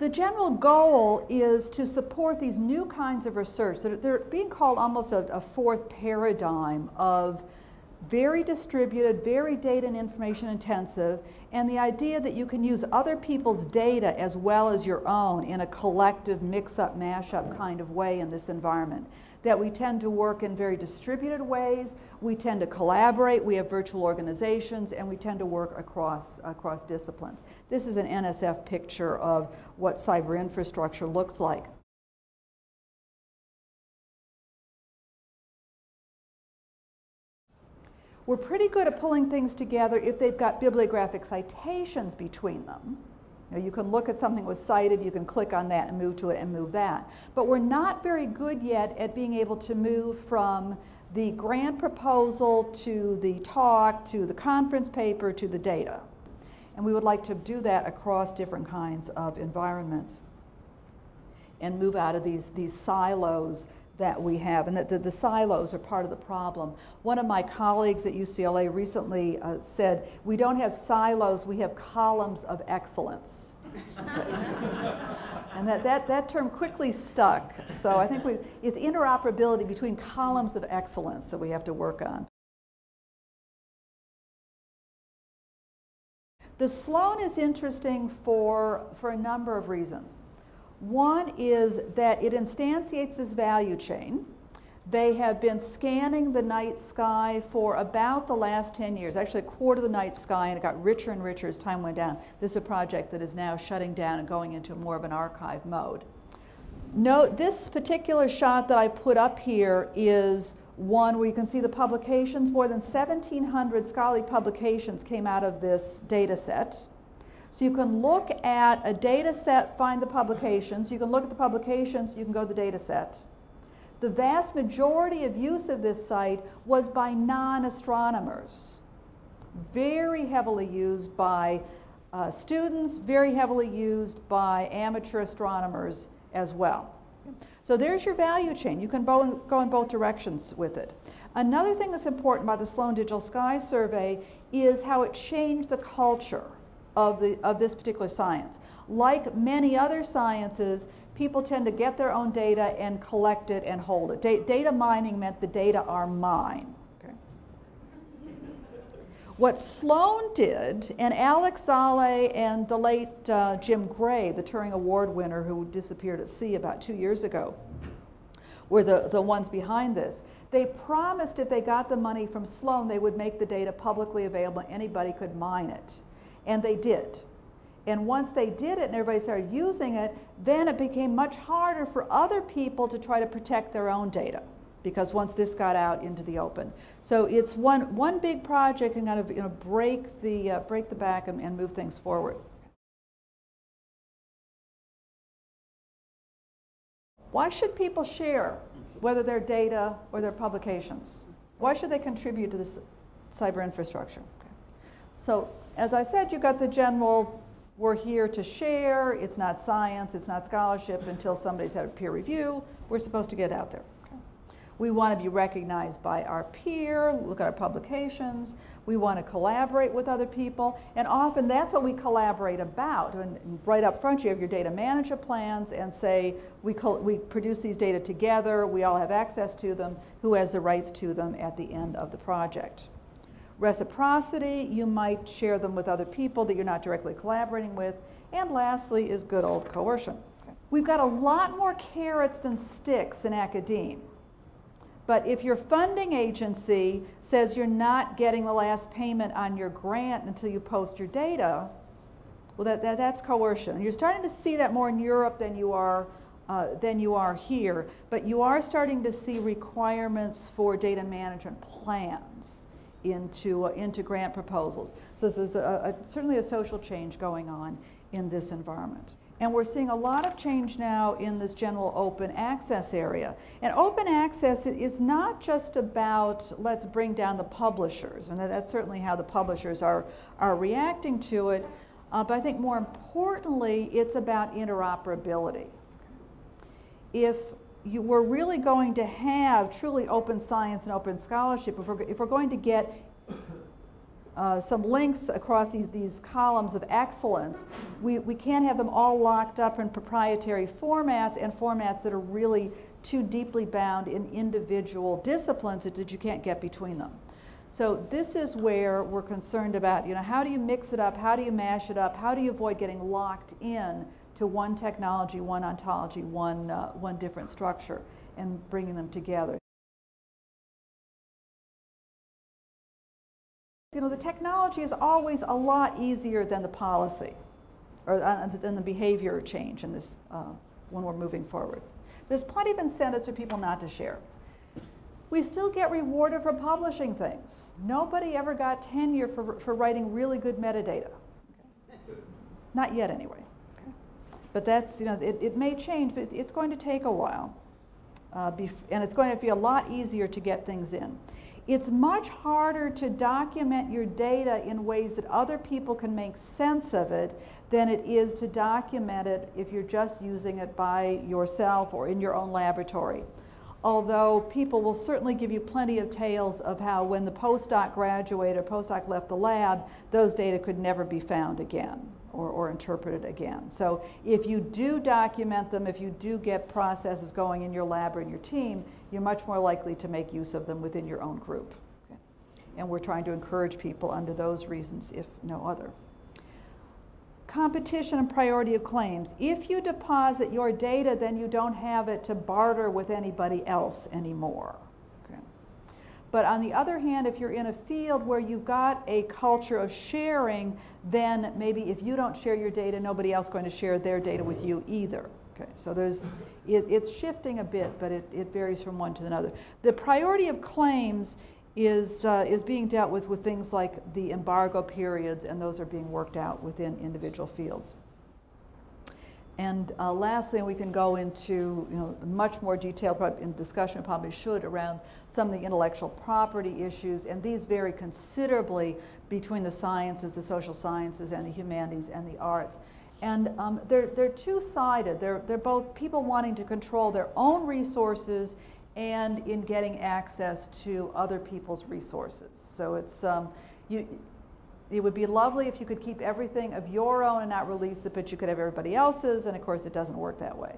The general goal is to support these new kinds of research. They're being called almost a fourth paradigm of very distributed, very data and information intensive, and the idea that you can use other people's data as well as your own in a collective mix-up, mash-up kind of way in this environment. That we tend to work in very distributed ways, we tend to collaborate, we have virtual organizations, and we tend to work across disciplines. This is an NSF picture of what cyber infrastructure looks like. We're pretty good at pulling things together if they've got bibliographic citations between them. You know, you can look at something that was cited, you can click on that and move to it and move that. But we're not very good yet at being able to move from the grant proposal to the talk, to the conference paper, to the data. And we would like to do that across different kinds of environments and move out of these silos that we have, and that the silos are part of the problem. One of my colleagues at UCLA recently said, we don't have silos, we have columns of excellence. And that term quickly stuck. So I think it's interoperability between columns of excellence that we have to work on. The Sloan is interesting for a number of reasons. One is that it instantiates this value chain. They have been scanning the night sky for about the last 10 years, actually a quarter of the night sky, and it got richer and richer as time went down. This is a project that is now shutting down and going into more of an archive mode. Note this particular shot that I put up here is one where you can see the publications. More than 1,700 scholarly publications came out of this data set. So you can look at a data set, find the publications. You can look at the publications, you can go to the data set. The vast majority of use of this site was by non-astronomers. Very heavily used by students, very heavily used by amateur astronomers as well. So there's your value chain. You can go in both directions with it. Another thing that's important about the Sloan Digital Sky Survey is how it changed the culture of this particular science. Like many other sciences, people tend to get their own data and collect it and hold it. Data mining meant the data are mine. Okay. What Sloan did, and Alex Szalay and the late Jim Gray, the Turing Award winner who disappeared at sea about 2 years ago, were the ones behind this. They promised if they got the money from Sloan, they would make the data publicly available, anybody could mine it. And they did. And once they did it and everybody started using it, then it became much harder for other people to try to protect their own data, because once this got out into the open. So it's one big project and kind of, you know, break the back and move things forward. Why should people share whether their data or their publications? Why should they contribute to this cyber infrastructure? Okay. So, as I said, you've got the general, we're here to share, it's not science, it's not scholarship until somebody's had a peer review, we're supposed to get out there. Okay. We want to be recognized by our peer, look at our publications, we want to collaborate with other people, and often that's what we collaborate about. And right up front you have your data management plans and say, we produce these data together, we all have access to them, who has the rights to them at the end of the project. Reciprocity, you might share them with other people that you're not directly collaborating with. And lastly is good old coercion. Okay. We've got a lot more carrots than sticks in academe. But if your funding agency says you're not getting the last payment on your grant until you post your data, well, that's coercion. You're starting to see that more in Europe than you are here. But you are starting to see requirements for data management plans into grant proposals. So there's certainly a social change going on in this environment. And we're seeing a lot of change now in this general open access area. And open access is not just about let's bring down the publishers, and that's certainly how the publishers are reacting to it, but I think more importantly, it's about interoperability. If we're really going to have truly open science and open scholarship, if we're going to get some links across these columns of excellence, we can't have them all locked up in proprietary formats and formats that are really too deeply bound in individual disciplines that you can't get between them. So this is where we're concerned about, you know, how do you mix it up, how do you mash it up, how do you avoid getting locked in to one technology, one ontology, one different structure, and bringing them together. You know, the technology is always a lot easier than the policy, or than the behavior change in this, when we're moving forward. There's plenty of incentives for people not to share. We still get rewarded for publishing things. Nobody ever got tenure for writing really good metadata. Okay. Not yet, anyway. Okay. But that's, you know, it may change, but it's going to take a while. And it's going to be a lot easier to get things in. It's much harder to document your data in ways that other people can make sense of it than it is to document it if you're just using it by yourself or in your own laboratory. Although people will certainly give you plenty of tales of how when the postdoc graduated or postdoc left the lab, those data could never be found again or interpreted again. So if you do document them, if you do get processes going in your lab or in your team, you're much more likely to make use of them within your own group. Okay. And we're trying to encourage people under those reasons, if no other. Competition and priority of claims. If you deposit your data, then you don't have it to barter with anybody else anymore. Okay. But on the other hand, if you're in a field where you've got a culture of sharing, then maybe if you don't share your data, nobody else is going to share their data with you either. Okay. So it's shifting a bit, but it varies from one to another. The priority of claims is being dealt with things like the embargo periods, and those are being worked out within individual fields. And lastly, we can go into, you know, much more detail in discussion, probably should, around some of the intellectual property issues, and these vary considerably between the sciences, the social sciences, and the humanities, and the arts. And they're two-sided. They're both people wanting to control their own resources and in getting access to other people's resources. So it's, it would be lovely if you could keep everything of your own and not release it, but you could have everybody else's, and of course it doesn't work that way.